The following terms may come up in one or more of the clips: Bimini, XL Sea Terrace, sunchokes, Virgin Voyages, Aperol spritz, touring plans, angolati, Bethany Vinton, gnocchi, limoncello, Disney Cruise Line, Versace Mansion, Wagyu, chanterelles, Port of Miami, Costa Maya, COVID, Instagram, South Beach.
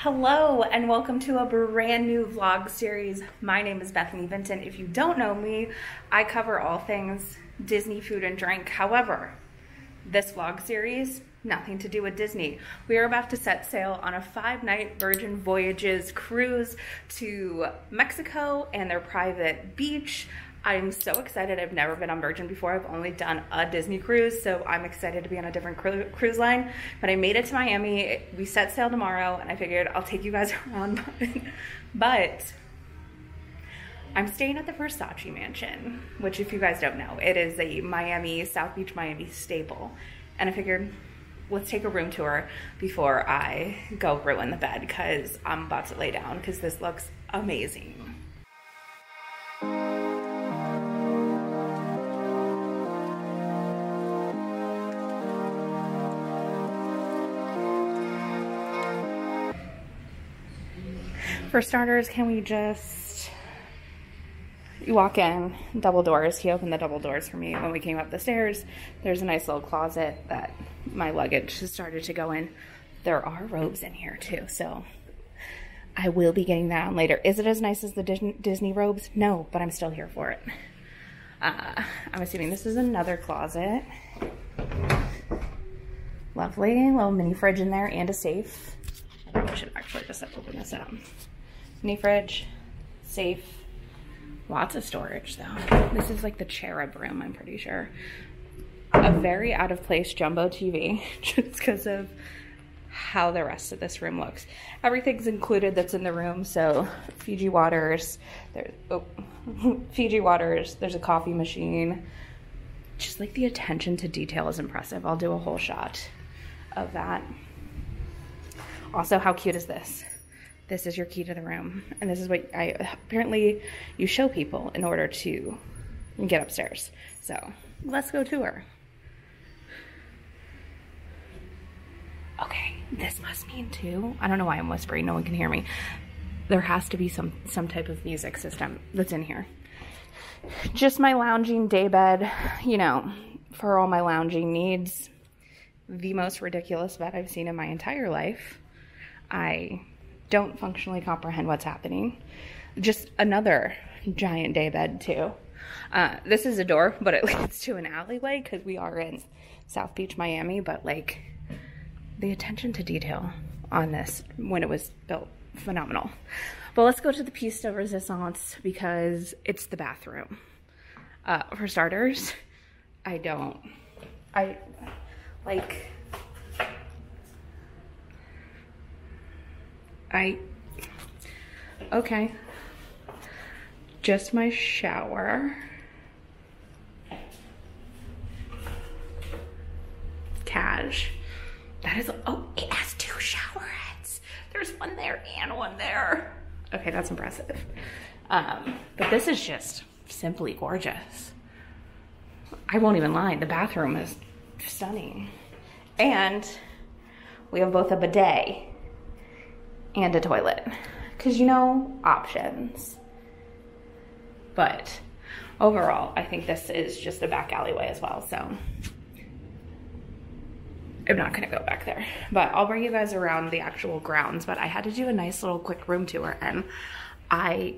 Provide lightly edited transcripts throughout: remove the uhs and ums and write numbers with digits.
Hello and welcome to a brand new vlog series. My name is Bethany Vinton. If you don't know me, I cover all things Disney food and drink. However, this vlog series, nothing to do with Disney. We are about to set sail on a 5-night Virgin Voyages cruise to Mexico and their private beach. I'm so excited. I've never been on Virgin before. I've only done a Disney cruise, so I'm excited to be on a different cruise line. But I made it to Miami. We set sail tomorrow, and I figured I'll take you guys around. But I'm staying at the Versace Mansion, which if you guys don't know, it is a Miami, South Beach, Miami staple. And I figured let's take a room tour before I go ruin the bed because I'm about to lay down because this looks amazing. For starters, can we just, you walk in, double doors. He opened the double doors for me when we came up the stairs. There's a nice little closet that my luggage has started to go in. There are robes in here too, so I will be getting that on later. Is it as nice as the Disney robes? No, but I'm still here for it. I'm assuming this is another closet. Lovely, little mini fridge in there and a safe. I should actually just open this up. Mini fridge, safe, lots of storage though. This is like the cherub room, I'm pretty sure. A very out of place jumbo TV just because of how the rest of this room looks. Everything's included that's in the room, so Fiji waters, there's a coffee machine. Just like the attention to detail is impressive. I'll do a whole shot of that. Also, how cute is this? This is your key to the room. And this is what apparently you show people in order to get upstairs. So let's go tour. Okay, this must mean too, I don't know why I'm whispering, no one can hear me. There has to be some type of music system that's in here. Just my lounging daybed, you know, for all my lounging needs. The most ridiculous bed I've seen in my entire life. I don't functionally comprehend what's happening. Just another giant daybed too. This is a door, but it leads to an alleyway because we are in South Beach, Miami, but like the attention to detail on this when it was built, phenomenal. But let's go to the piece de resistance because it's the bathroom. For starters, okay, just my shower, cash, that is, oh, it has 2 showerettes, there's one there and one there, okay, that's impressive, but this is just simply gorgeous. I won't even lie, the bathroom is stunning. And we have both a bidet and a toilet. Because, you know, options. But overall, I think this is just a back alleyway as well. So I'm not going to go back there. But I'll bring you guys around the actual grounds. But I had to do a nice little quick room tour. And I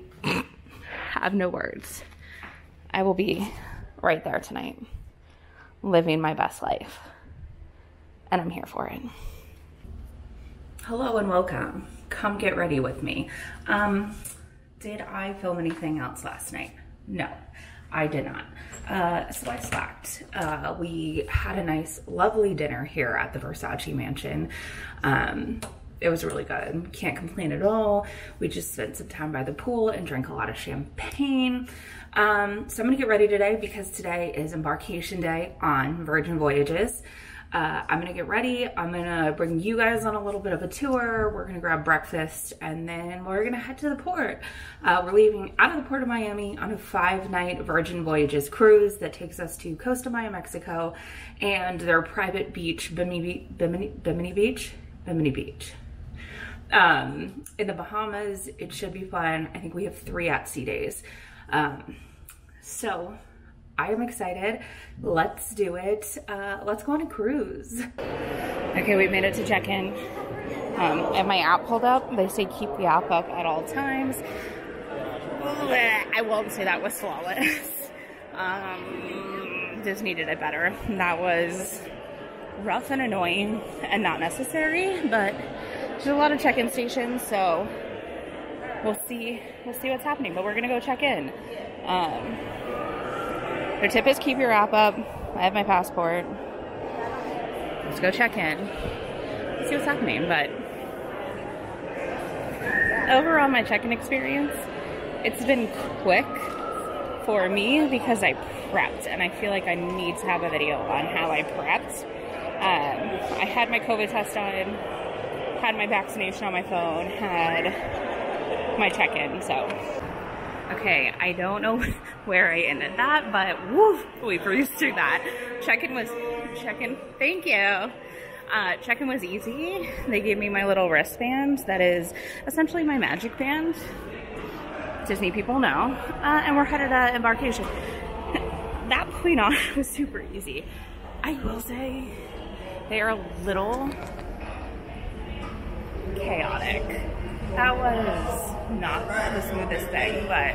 have no words. I will be right there tonight. Living my best life. And I'm here for it. Hello and welcome. Come get ready with me. Did I film anything else last night? No, I did not. So I slacked. We had a nice, lovely dinner here at the Versace Mansion. It was really good. Can't complain at all. We just spent some time by the pool and drank a lot of champagne. So I'm gonna get ready today because today is embarkation day on Virgin Voyages. I'm gonna get ready. I'm gonna bring you guys on a little bit of a tour. We're gonna grab breakfast and then we're gonna head to the port. We're leaving out of the Port of Miami on a 5-night Virgin Voyages cruise that takes us to Costa Maya, Mexico, and their private beach, Bimini Beach. In the Bahamas. It should be fun. I think we have 3 at-sea days. So I am excited. Let's do it. Let's go on a cruise. Okay, we made it to check-in. I have my app pulled up. They say keep the app up at all times. I won't say that was flawless. Disney did it better. That was rough and annoying and not necessary, but there's a lot of check-in stations, so we'll see what's happening, but we're gonna go check in. Their tip is keep your app up. I have my passport. Let's go check in, see what's happening. But overall, my check-in experience, it's been quick for me because I prepped, and I feel like I need to have a video on how I prepped. I had my COVID test on, had my vaccination on my phone, had my check-in, so. Okay, I don't know where I ended that, but woof, we breezed through that. Check-in, thank you. Check-in was easy. They gave me my little wristband that is essentially my magic band. Disney people know. And we're headed to embarkation. That point on was super easy. I will say they are a little chaotic. That was not the smoothest thing, but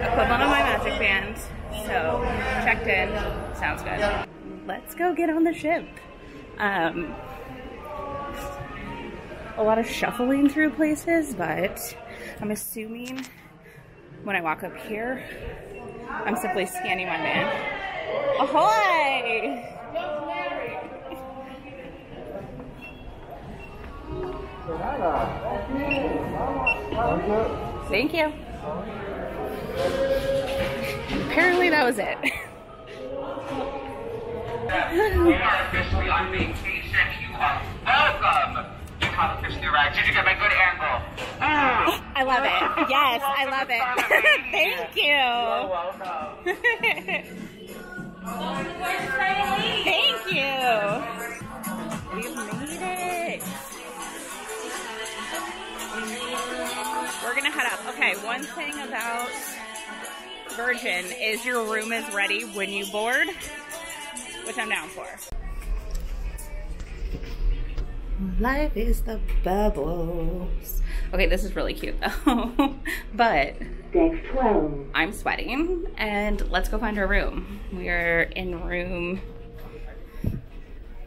equivalent of my magic band. So checked in, sounds good. Let's go get on the ship. A lot of shuffling through places, but I'm assuming when I walk up here, I'm simply scanning my man. Ahoy! Thank you. Apparently that was it. We are officially on vacation. You are welcome. You have officially arrived. Did you get my good angle? I love it. Yes, I love it. Thank you. You're welcome. Thank you. We've made it. We're gonna head up. Okay, one thing about Virgin is your room is ready when you board, which I'm down for. Life is the bubbles. Okay, this is really cute though. But Deck 12. I'm sweating, and let's go find our room. We are in room,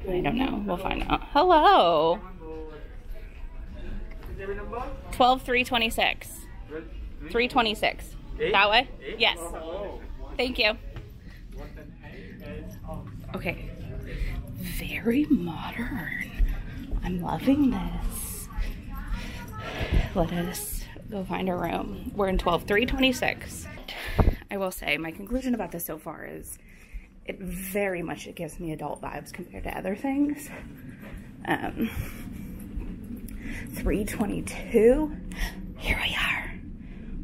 I don't know, we'll find out. Hello. 12326. 326. That way? Yes. Thank you. Okay. Very modern. I'm loving this. Let us go find a room. We're in 12326. I will say my conclusion about this so far is it very much gives me adult vibes compared to other things. 322. Here we are.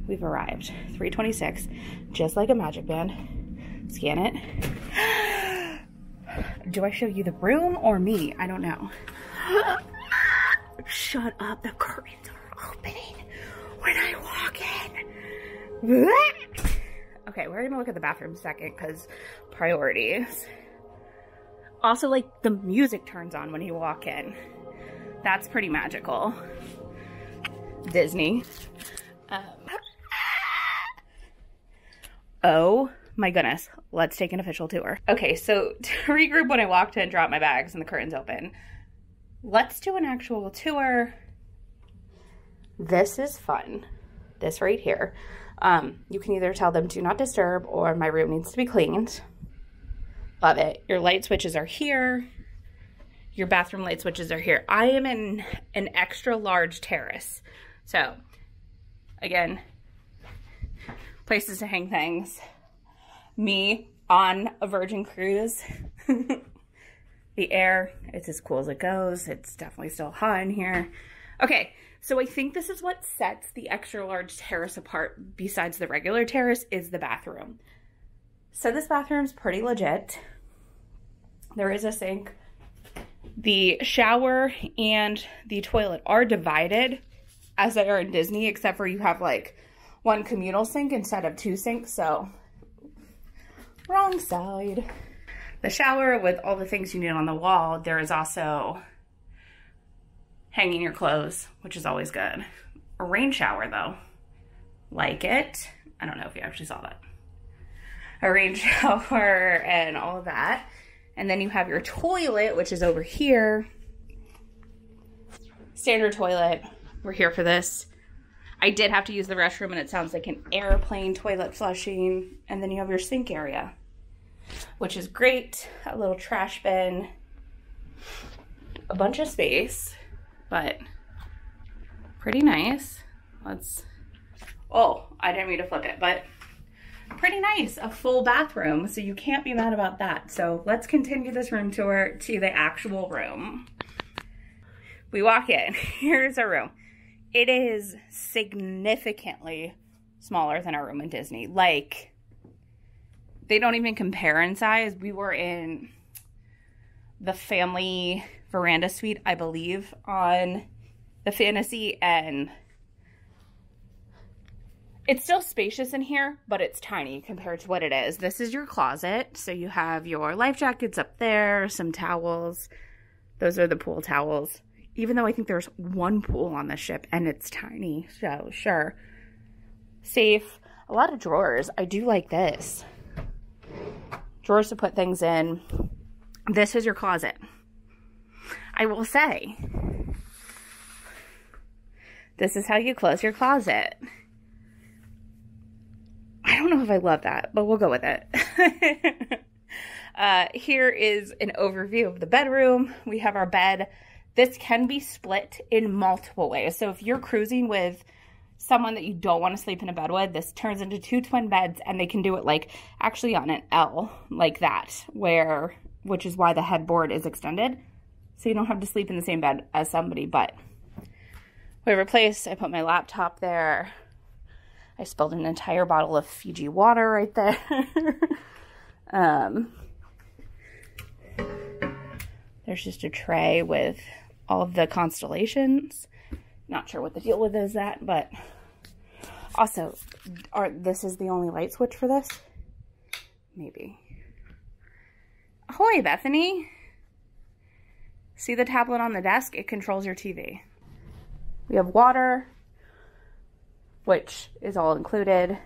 We've arrived. 326, just like a magic band. Scan it. Do I show you the room or me? I don't know. Shut up, the curtains are opening when I walk in. Okay, we're gonna look at the bathroom second, because priorities. Also, like, the music turns on when you walk in. That's pretty magical. Disney. Oh my goodness, let's take an official tour. Okay, so to regroup when I walked in, dropped my bags, and the curtains open. Let's do an actual tour. This is fun. This right here. You can either tell them do not disturb or my room needs to be cleaned. Love it. Your light switches are here. Your bathroom light switches are here. I am in an extra large terrace. So, again, places to hang things. Me on a Virgin cruise. The air, it's as cool as it goes. It's definitely still hot in here. Okay, so I think this is what sets the extra large terrace apart besides the regular terrace is the bathroom. So this bathroom's pretty legit. There is a sink. The shower and the toilet are divided as they are in Disney, except for you have like one communal sink instead of two sinks, so wrong side. the shower with all the things you need on the wall, there is also hanging your clothes, which is always good. A rain shower though, like it. I don't know if you actually saw that. A rain shower and all of that. And then you have your toilet, which is over here. Standard toilet. We're here for this. I did have to use the restroom and it sounds like an airplane toilet flushing. And then you have your sink area, which is great. A little trash bin, a bunch of space, but pretty nice. Oh, I didn't mean to flip it, but pretty nice, a full bathroom. So you can't be mad about that. So let's continue this room tour to the actual room. We walk in, here's our room. It is significantly smaller than our room in Disney. Like, they don't even compare in size. We were in the family veranda suite, I believe, on the Fantasy, and it's still spacious in here, but it's tiny compared to what it is. This is your closet. So you have your life jackets up there, some towels. Those are the pool towels. Even though I think there's one pool on the ship and it's tiny, so sure. Safe. A lot of drawers. I do like this. Drawers to put things in. This is your closet. I will say, this is how you close your closet. I don't know if I love that, but we'll go with it. Here is an overview of the bedroom. We have our bed. This can be split in multiple ways. So if you're cruising with someone that you don't want to sleep in a bed with, this turns into two twin beds, and they can do it like actually on an L like that, which is why the headboard is extended. So you don't have to sleep in the same bed as somebody, but we have a place. I put my laptop there. I spilled an entire bottle of Fiji water right there. There's just a tray with all of the constellations. Not sure what the deal with is that, but also, this is the only light switch for this? Maybe. Ahoy, Bethany. See the tablet on the desk? It controls your TV. We have water, which is all included.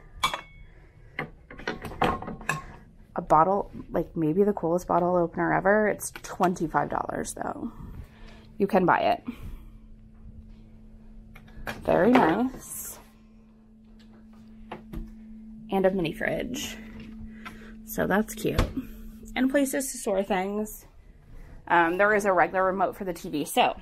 A bottle, like maybe the coolest bottle opener ever. It's $25 though. You can buy it. Very nice. And a mini fridge. So that's cute. And places to store things. There is a regular remote for the TV. So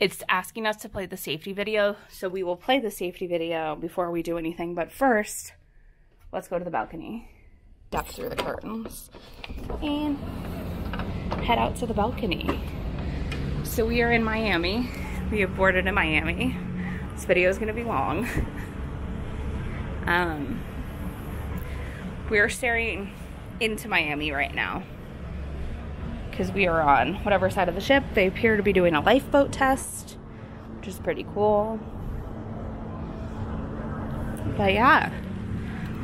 it's asking us to play the safety video. So we will play the safety video before we do anything. But first, let's go to the balcony. Duck through the curtains and head out to the balcony. So we are in Miami. We have boarded in Miami. This video is gonna be long. We are staring into Miami right now because we are on whatever side of the ship. They appear to be doing a lifeboat test, which is pretty cool. But yeah,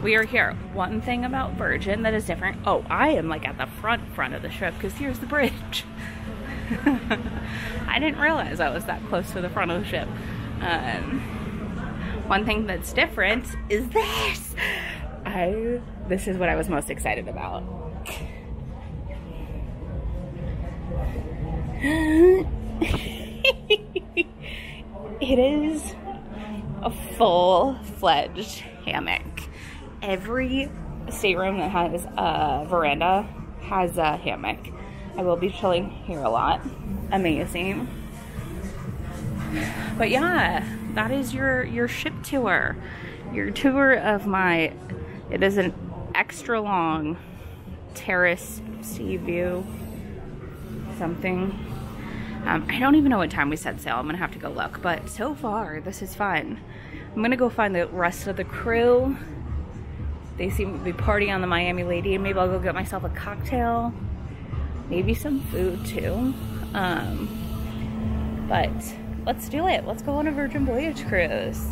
we are here. One thing about Virgin that is different. Oh, I am like at the front of the ship because here's the bridge. I didn't realize I was that close to the front of the ship. One thing that's different is this. This is what I was most excited about. It is a full-fledged hammock. Every stateroom that has a veranda has a hammock. I will be chilling here a lot. Amazing. But yeah, that is your ship tour. Your tour of my, it is an extra long terrace sea view something. I don't even know what time we set sail. I'm gonna have to go look, but so far this is fun. I'm gonna go find the rest of the crew. They seem to be partying on the Miami Lady. Maybe I'll go get myself a cocktail. Maybe some food too. But let's do it. Let's go on a Virgin Voyage cruise.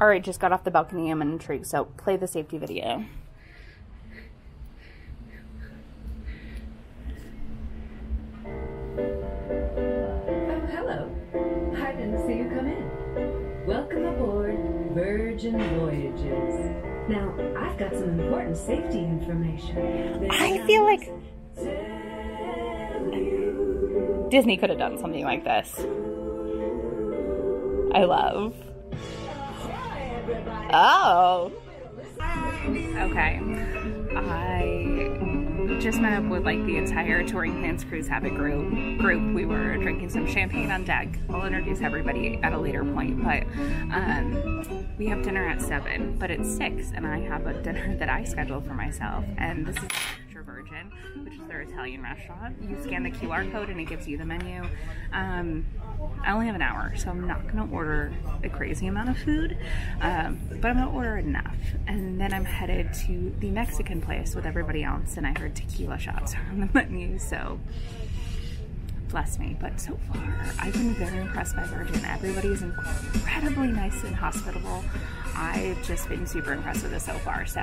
All right, just got off the balcony. I'm intrigued, so play the safety video. Oh, hello. I didn't see you come in. Welcome aboard Virgin Voyages. Now, I've got some important safety information. I feel like Disney could have done something like this. I love. Oh. Okay. I just met up with like the entire Touring Plans Cruise Habit group. We were drinking some champagne on deck. I'll introduce everybody at a later point, but we have dinner at 7, but it's 6 and I have a dinner that I scheduled for myself, and this is Virgin, which is their Italian restaurant. You scan the QR code and it gives you the menu. I only have an hour, so I'm not gonna order a crazy amount of food, but I'm gonna order enough. And then I'm headed to the Mexican place with everybody else, and I heard tequila shots on the menu, so bless me. But so far, I've been very impressed by Virgin. Everybody is incredibly nice and hospitable. I've just been super impressed with it so far, so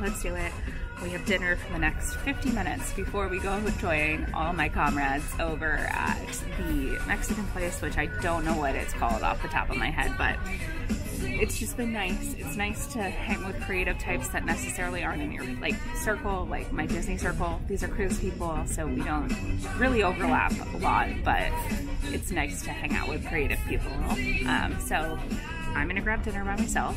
let's do it. We have dinner for the next 50 minutes before we go join all my comrades over at the Mexican place, which I don't know what it's called off the top of my head, but it's just been nice. It's nice to hang with creative types that necessarily aren't in your like circle, like my Disney circle. These are cruise people, so we don't really overlap a lot, but it's nice to hang out with creative people. So I'm gonna grab dinner by myself.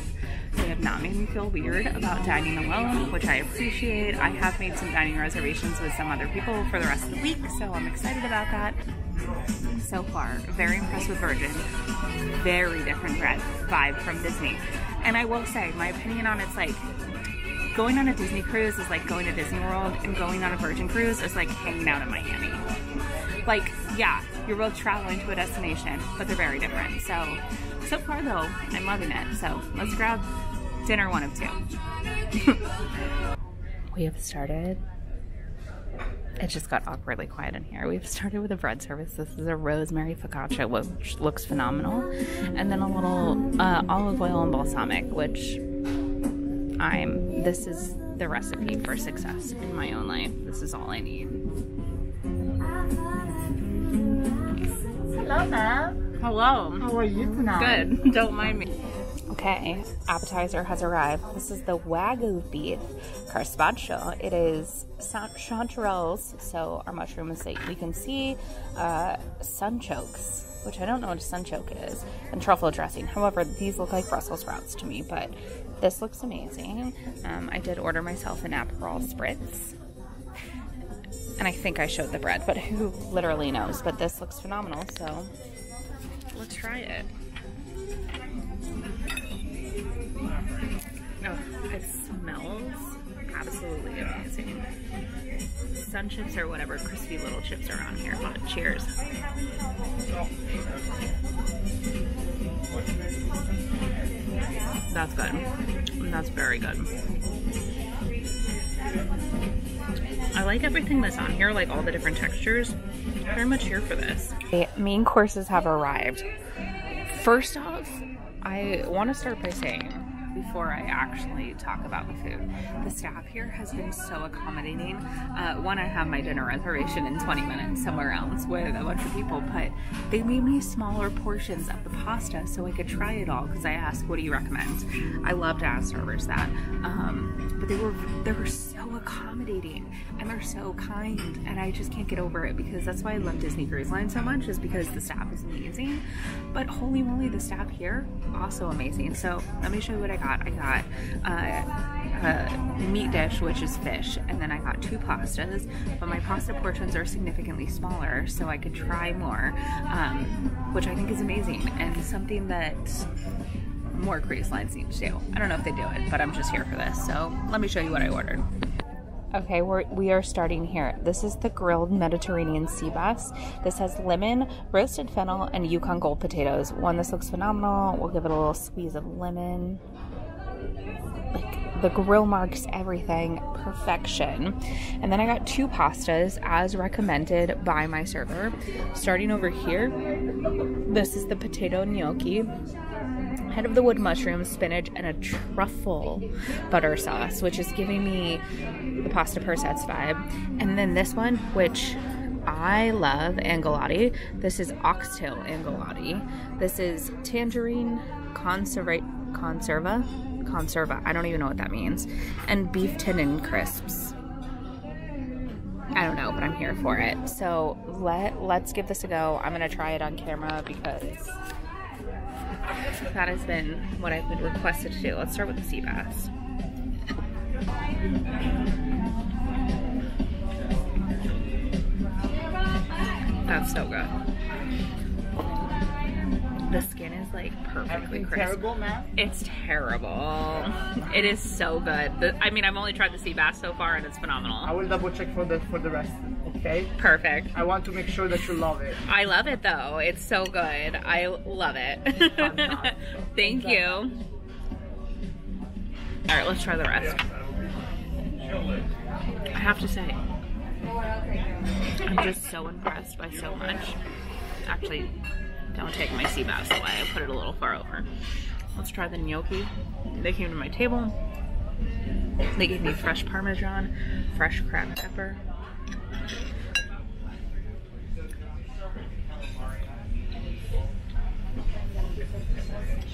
They have not made me feel weird about dining alone, which I appreciate. I have made some dining reservations with some other people for the rest of the week, so I'm excited about that. So far, very impressed with Virgin. Very different vibe from Disney. And I will say, my opinion on it's like, going on a Disney cruise is like going to Disney World, and going on a Virgin cruise is like hanging out in Miami. Like, yeah, you're both traveling to a destination, but they're very different. So far though, I'm loving it. So let's grab dinner one of two. We have started. It just got awkwardly quiet in here. We've started with a bread service. This is a rosemary focaccia, which looks phenomenal. And then a little olive oil and balsamic, which this is the recipe for success in my own life. This is all I need. Hello, ma'am. Hello. How are you tonight? Good. Don't mind me. Okay, appetizer has arrived. This is the Wagyu beef carpaccio. It is chanterelles, so our mushroom is that we can see, sunchokes, which I don't know what a sunchoke is, and truffle dressing. However, these look like Brussels sprouts to me, but this looks amazing. I did order myself an Aperol spritz. And I think I showed the bread, but who literally knows? But this looks phenomenal, so let's try it. No, oh, it smells absolutely amazing. Sun chips or whatever crispy little chips are on here. But cheers. That's good. That's very good. I like everything that's on here, like all the different textures. Very much here for this. The main courses have arrived. First off, I want to start by saying, before I actually talk about the food, the staff here has been so accommodating. One, I have my dinner reservation in 20 minutes somewhere else with a bunch of people, but they made me smaller portions of the pasta so I could try it all, because I asked, what do you recommend? I love to ask servers that. But they were so accommodating, and they're so kind, and I just can't get over it, because that's why I love Disney Cruise Line so much, is because the staff is amazing. But holy moly, the staff here, also amazing. So let me show you what I got. I got a meat dish, which is fish, and then I got two pastas, but my pasta portions are significantly smaller, so I could try more, which I think is amazing, and something that more cruise lines need to do. I don't know if they do it, but I'm just here for this, so let me show you what I ordered. Okay, we are starting here. This is the grilled Mediterranean sea bass. This has lemon, roasted fennel, and Yukon gold potatoes. One, this looks phenomenal. We'll give it a little squeeze of lemon. Like, the grill marks everything. Perfection. And then I got two pastas as recommended by my server. Starting over here, this is the potato gnocchi. Head of the wood mushroom, spinach, and a truffle butter sauce, which is giving me the pasta per sets vibe. And then this one, which I love angolati. This is oxtail angolati. This is tangerine conserva. I don't even know what that means. And beef tendon crisps. I don't know, but I'm here for it. So let's give this a go. I'm gonna try it on camera because that has been what I've been requested to do. Let's start with the sea bass. That's so good. The skin is like perfectly crisp. Terrible, Matt? It's terrible. It is so good. I mean, I've only tried the sea bass so far, and it's phenomenal. I will double check for the rest. Okay. Perfect. I want to make sure that you love it. I love it though. It's so good. I love it. Thank you. All right, let's try the rest. I have to say, I'm just so impressed by so much. Actually, don't take my sea bass away. I put it a little far over. Let's try the gnocchi. They came to my table. They gave me fresh parmesan, fresh cracked pepper.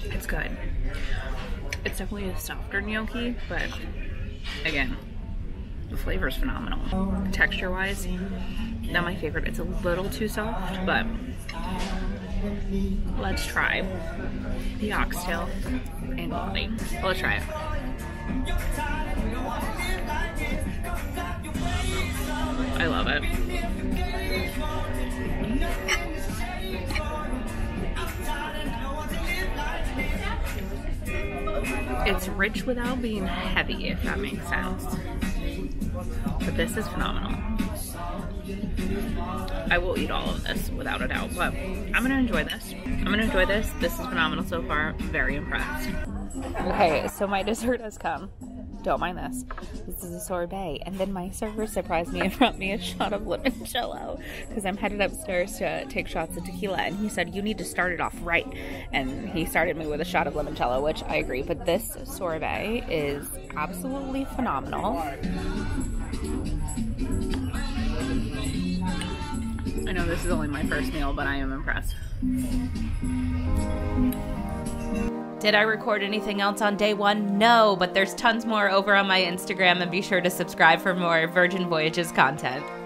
It's good. It's definitely a softer gnocchi, but again, the flavor is phenomenal. Texture wise, not my favorite. It's a little too soft, but let's try the oxtail angolati. Let's try it. I love it. It's rich without being heavy, if that makes sense. But this is phenomenal. I will eat all of this without a doubt, but I'm gonna enjoy this. I'm gonna enjoy this. This is phenomenal so far. I'm very impressed. Okay, so my dessert has come. Don't mind this. This is a sorbet. And then my server surprised me and brought me a shot of limoncello because I'm headed upstairs to take shots of tequila. And he said, you need to start it off right. And he started me with a shot of limoncello, which I agree. But this sorbet is absolutely phenomenal. I know this is only my first meal, but I am impressed. Did I record anything else on day one? No, but there's tons more over on my Instagram, and be sure to subscribe for more Virgin Voyages content.